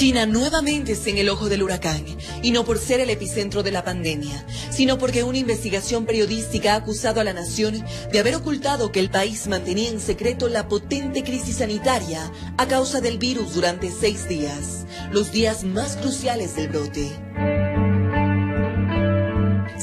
China nuevamente está en el ojo del huracán, y no por ser el epicentro de la pandemia, sino porque una investigación periodística ha acusado a la nación de haber ocultado que el país mantenía en secreto la potente crisis sanitaria a causa del virus durante 6 días, los días más cruciales del brote.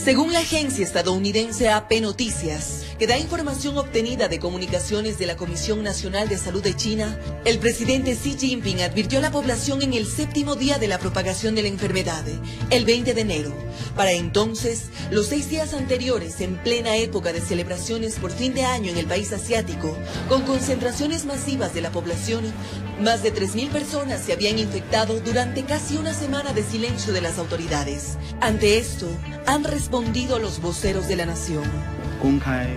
Según la agencia estadounidense AP Noticias, que da información obtenida de comunicaciones de la Comisión Nacional de Salud de China, el presidente Xi Jinping advirtió a la población en el 7.º día de la propagación de la enfermedad, el 20 de enero. Para entonces, los 6 días anteriores, en plena época de celebraciones por fin de año en el país asiático, con concentraciones masivas de la población, más de 3.000 personas se habían infectado durante casi una semana de silencio de las autoridades. Ante esto, han respondido los voceros de la nación.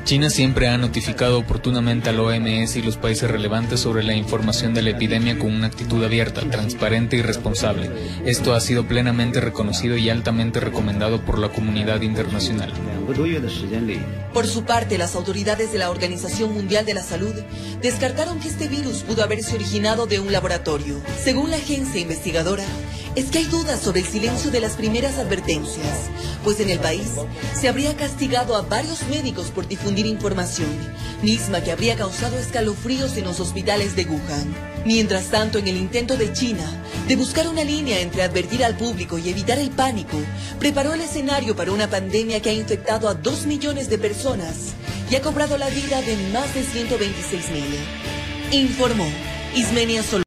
China siempre ha notificado oportunamente al OMS y los países relevantes sobre la información de la epidemia con una actitud abierta, transparente y responsable. Esto ha sido plenamente reconocido y altamente recomendado por la comunidad internacional. Por su parte, las autoridades de la Organización Mundial de la Salud descartaron que este virus pudo haberse originado de un laboratorio. Según la agencia investigadora, es que hay dudas sobre el silencio de las primeras advertencias, pues en el país se habría castigado a varios médicos por difundir información, misma que habría causado escalofríos en los hospitales de Wuhan. Mientras tanto, en el intento de China de buscar una línea entre advertir al público y evitar el pánico, preparó el escenario para una pandemia que ha infectado a 2 millones de personas y ha cobrado la vida de más de 126.000. Informó Ismenia Sol.